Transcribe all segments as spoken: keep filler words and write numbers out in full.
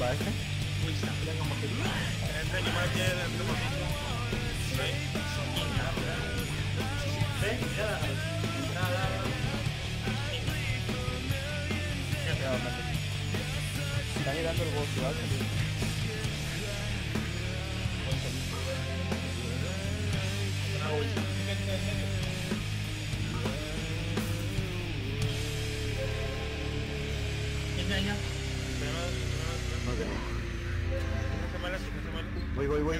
back. And then you might get them the money. Right? Está llegando el boss, ¿vale? Voy, voy, voy.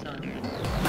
está.